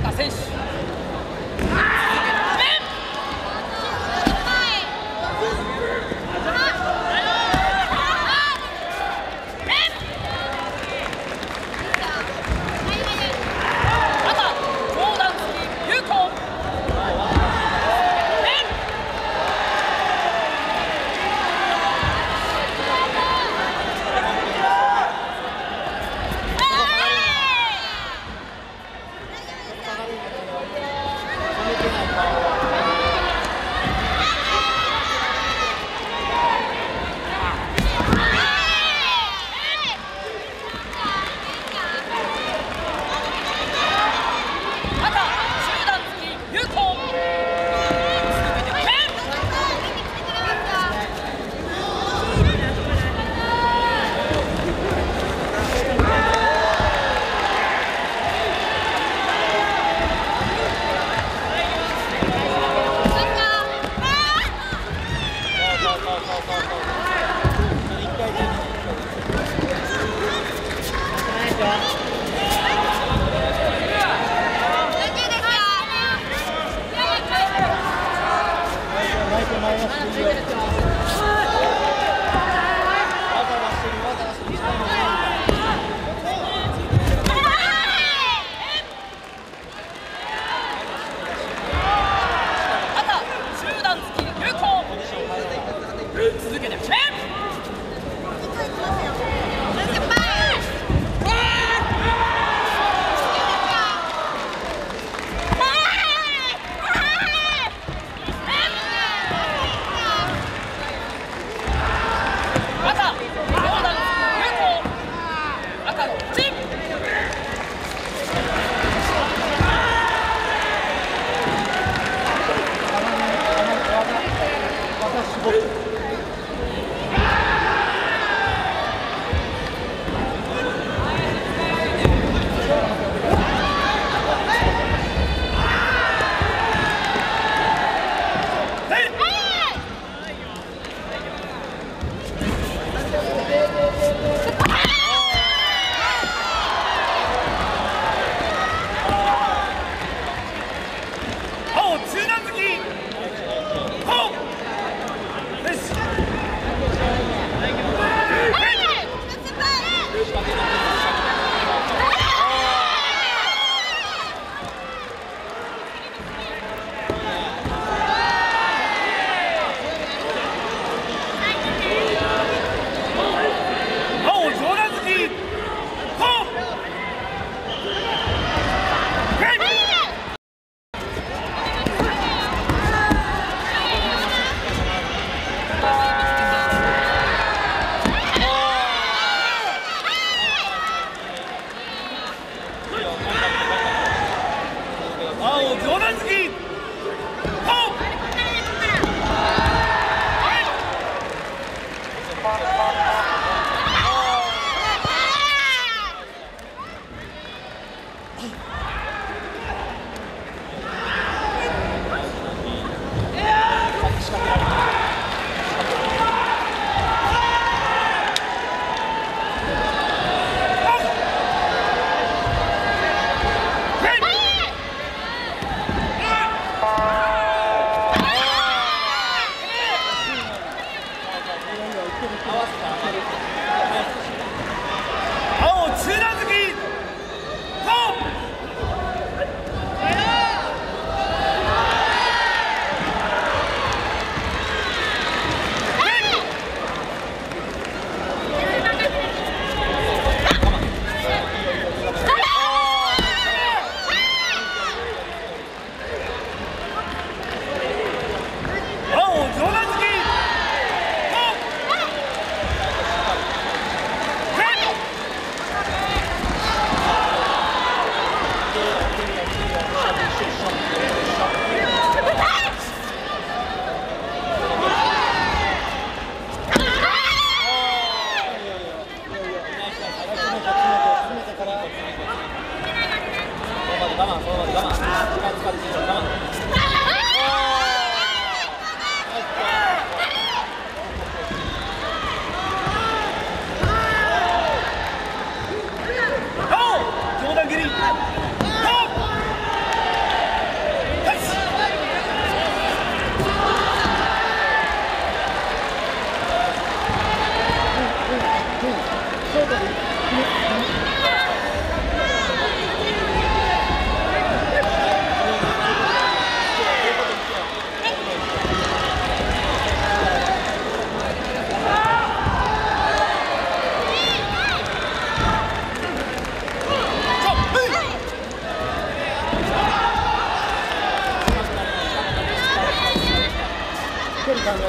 畑選手。広く